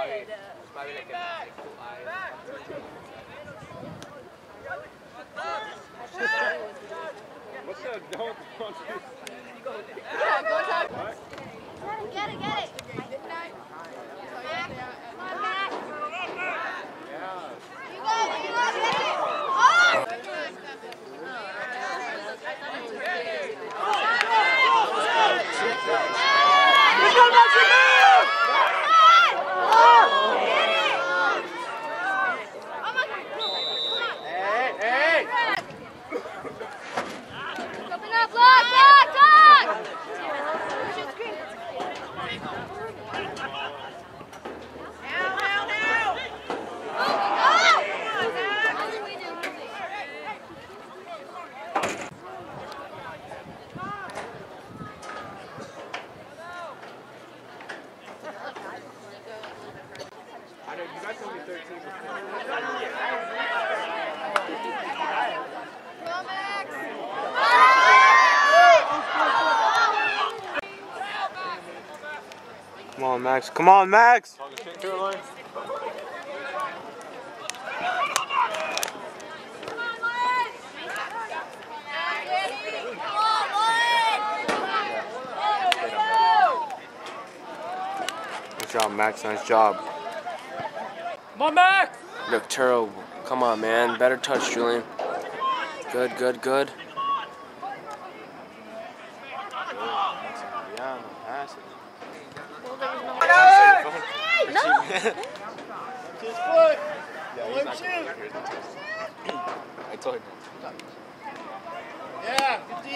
good. What's up? Don't yeah, go ahead. Right. Get it, get it. Come on, Max. Come on, Max. Good job, Max. Nice job. Come on, Max. Look terrible. Come on, man. Better touch, Julian. Good, good, good. I told him. Yeah, good D.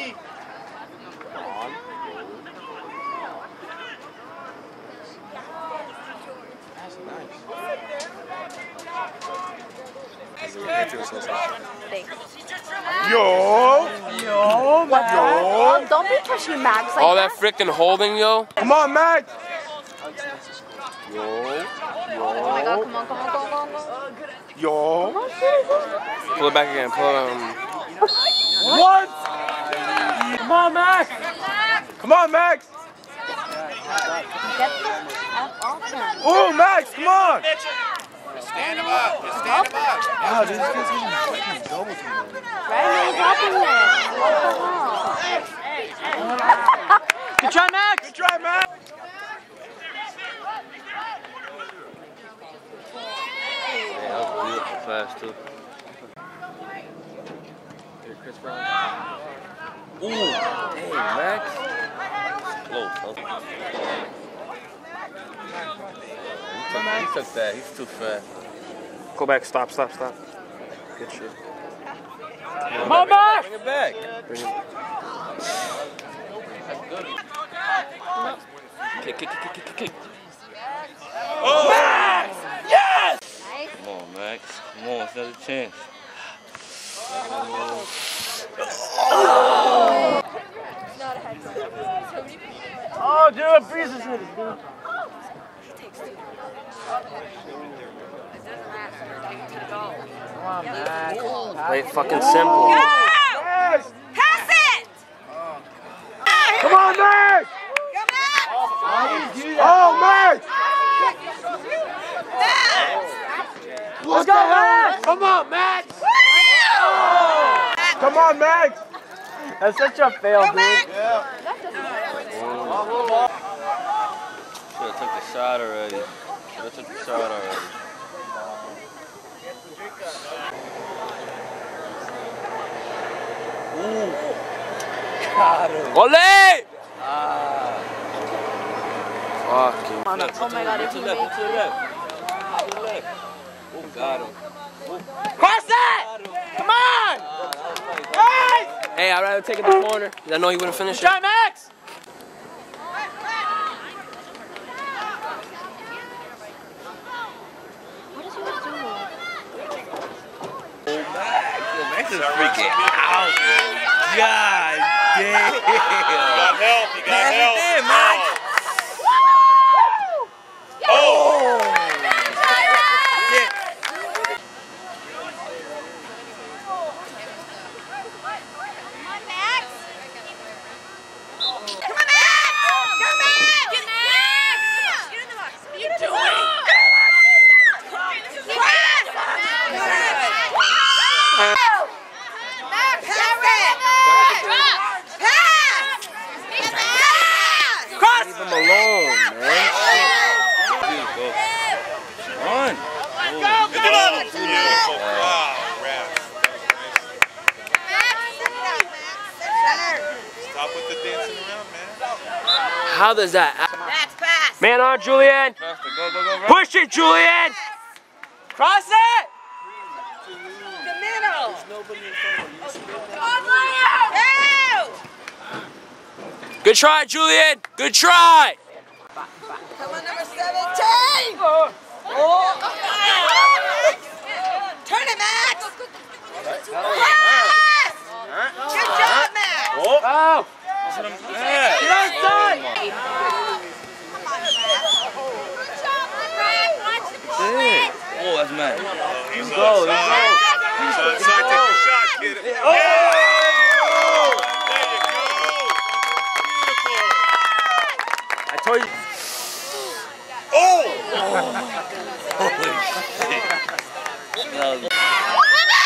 Come on. That's nice. Thanks. Yo! Yo, Max. Yo. Don't be pushing Max like all that. All that freaking holding, yo. Come on, Max! Yo. Yo. Oh my god, come on, come on, come on. Yo. Pull it back again. Pull it what? Come on, Max. Come on, Max. Oh, Max, come on. Stand him up. Stand him up. Wow, this guy's getting double teamed. Right? Good try, Max. Good try, Max. Fast too. Here, Chris Brown. Ooh, hey Max. Close. He took that. He's too fast. Go back. Stop. Stop. Stop. Good shit. Come on, Max. Bring it back. Bring it back. Kick, kick, kick, kick, kick, kick. Oh, Max! Yes! Come on, Max. Come on, it's another chance. Oh, dude, I freezes with it, dude. He takes two. It doesn't matter. Come on, Max. Play it fucking simple. Go! Pass it! Come on, Max! Go, Max! Oh, Max! Max! Let's go, Max! Come on, Max! Oh. Come on, Max! That's such a fail, dude. Yeah. Should have took the shot already. Should have took the shot already. Ooh. Got him. Ole! Ah. Fucking. Oh my god, it's left. Oh, got him. Oh. Cross that! Come on! Nice! Hey, I'd rather take it in the corner because I know he wouldn't finish it. Try Max! What is he doing? Max is freaking out. God damn. You got help. You got help. Damn, Max. Come on, Max! Go, Max! Get Max! Get in the box! What are you doing? alone, man. Run. Go, go, go. Wow, Raps. Stop with the dancing around, man. How does that? Man on, Julian. Push it, Julian. Cross it. The middle. There's nobody in front of you. Good try, Julian. Good try. Come on, number 17. Oh. Oh. Turn it, Max. Yes. Good job, Max. Oh. Oh, that's mad. Let's go, let's go. Take a shot, kid. Yeah. Oh. There you go. Beautiful. I told you. Oh! Oh my God. Holy shit.